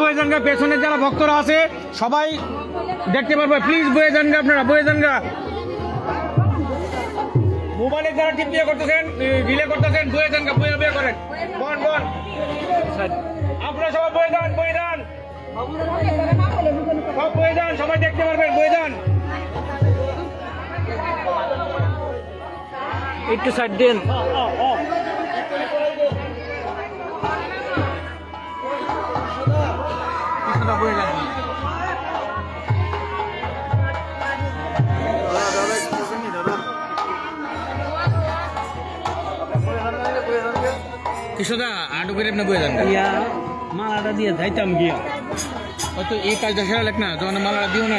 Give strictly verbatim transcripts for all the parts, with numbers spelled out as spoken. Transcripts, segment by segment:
বয়েজানগা পেছনে যারা ভক্তরা আছে সবাই দেখতে পারবে, প্লিজ বয়েজানগা আপনারা বয়েজানগা। মোবাইলে যারা টিপিয়ে করতেছেন রিলে করতেছেন বয়েজানগা বয়ে বয়ে করেন, বন বন আপনারা সবাই বয়েজান বয়েজান সব বয়েজান সবাই দেখতে পারবেন বয়েজান। একটু সাইড দেন। কৃষ্ণদা আটু করে আপনি বয়ে যান মালাটা দিয়ে যাইতাম গিয়া কত এই কাজটা সেরা লেখ না যখন মালাটা দিও না।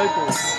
Michael.